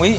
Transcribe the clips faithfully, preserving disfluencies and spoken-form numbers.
đồng ý.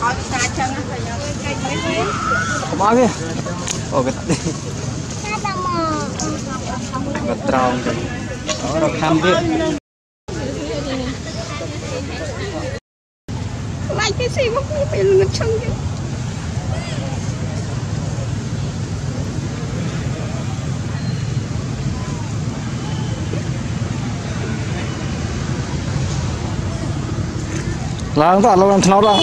ao xa chân phải nhớ cái cái cái không ao bia ô cái tát đi keterauan rồi nó tham bia lại cái gì mà cũng phải ngất chân chứ. Làm sao lâu làm thế nào đó.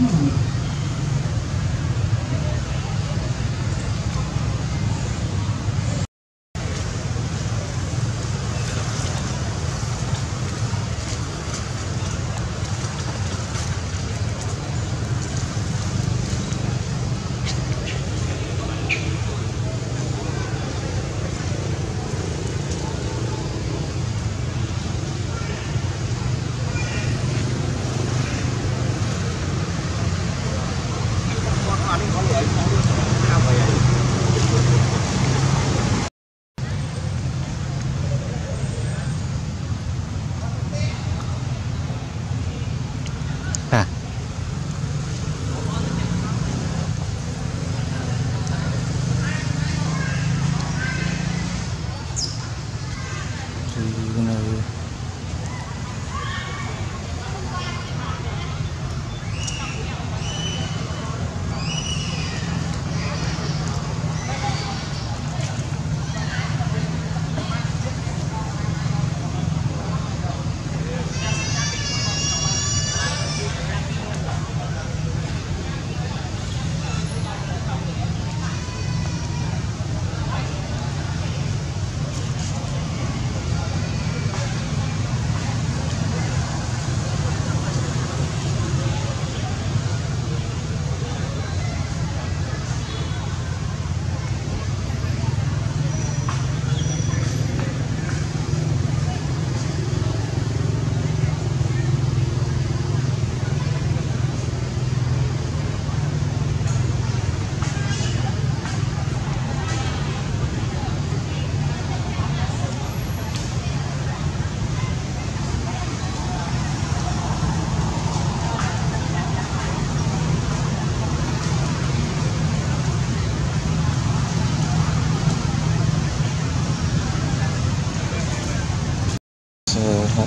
Hãy subscribe cho kênh Ghiền Mì Gõ để không bỏ lỡ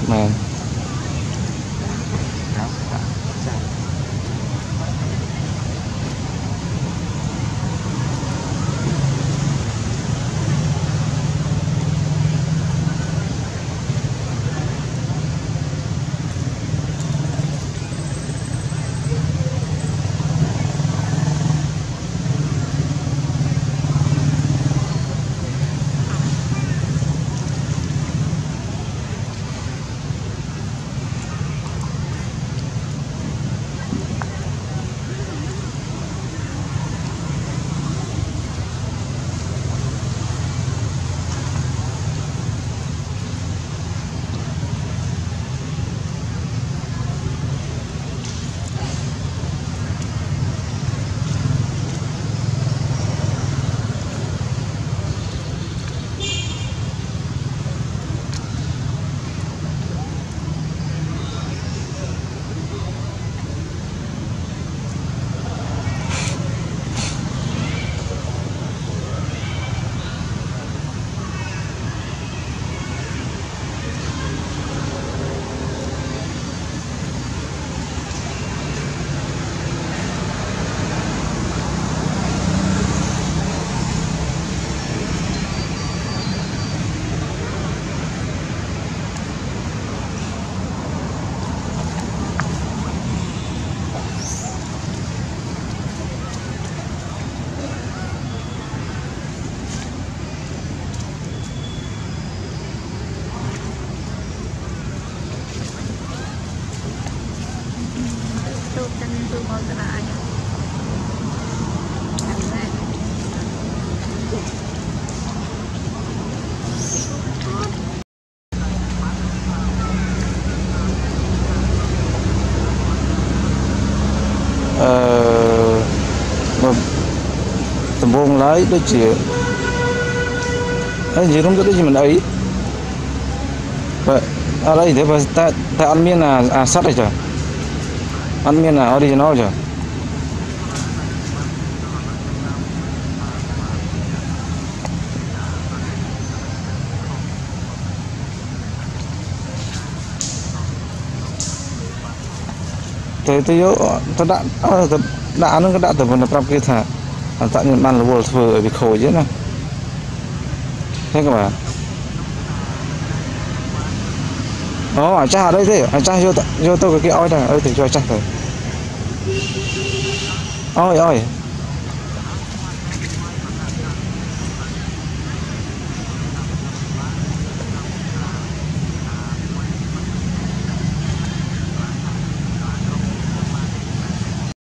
nè. Vòng lái đó chị, anh chị không có cái gì mình ấy, vậy ở đây thế mà ta ta ăn miên là à sắt rồi chứ, ăn miên là original chứ. Thế tôi nhớ, tôi đã đã nó đã từng một năm kia thà. Tại nên ban là vô vừa ở bị khổ dễ này. Thế các bạn. Đó, ở cha ở đây thế, ở cha vô, vô tôi cái kia oi này, ơi thì cho chắc rồi. Ôi ôi.